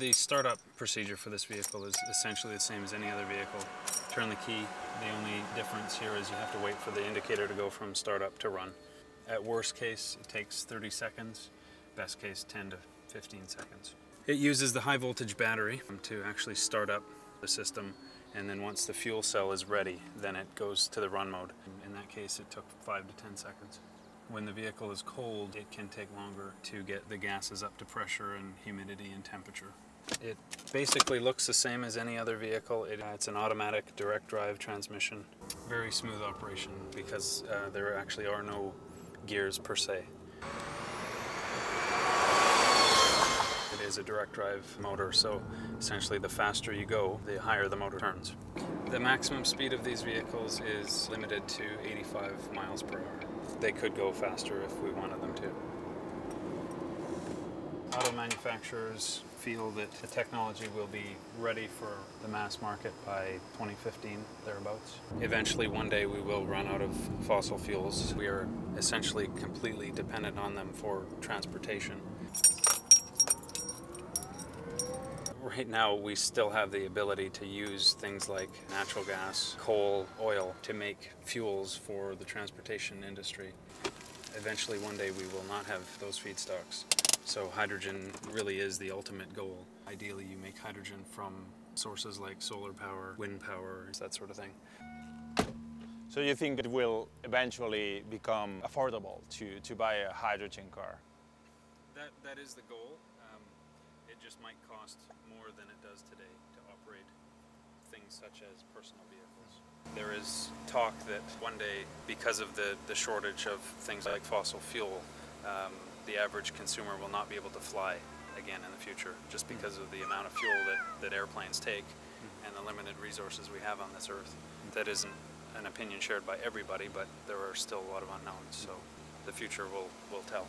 The startup procedure for this vehicle is essentially the same as any other vehicle. Turn the key. The only difference here is you have to wait for the indicator to go from startup to run. At worst case, it takes 30 seconds. Best case, 10 to 15 seconds. It uses the high voltage battery to actually start up the system, and then once the fuel cell is ready, then it goes to the run mode. In that case, it took 5 to 10 seconds. When the vehicle is cold, it can take longer to get the gases up to pressure and humidity and temperature. It basically looks the same as any other vehicle. It's an automatic direct drive transmission. Very smooth operation because there actually are no gears per se. It is a direct drive motor, so essentially the faster you go, the higher the motor turns. The maximum speed of these vehicles is limited to 85 miles per hour. They could go faster if we wanted them to. Auto manufacturers feel that the technology will be ready for the mass market by 2015, thereabouts. Eventually, one day, we will run out of fossil fuels. We are essentially completely dependent on them for transportation. Right now, we still have the ability to use things like natural gas, coal, oil to make fuels for the transportation industry. Eventually, one day, we will not have those feedstocks. So hydrogen really is the ultimate goal. Ideally, you make hydrogen from sources like solar power, wind power, that sort of thing. So you think it will eventually become affordable to buy a hydrogen car? That is the goal. It just might cost more than it does today to operate things such as personal vehicles. There is talk that one day, because of the shortage of things like fossil fuel, the average consumer will not be able to fly again in the future, just because of the amount of fuel that airplanes take and the limited resources we have on this earth. That isn't an opinion shared by everybody, but there are still a lot of unknowns, so the future will tell.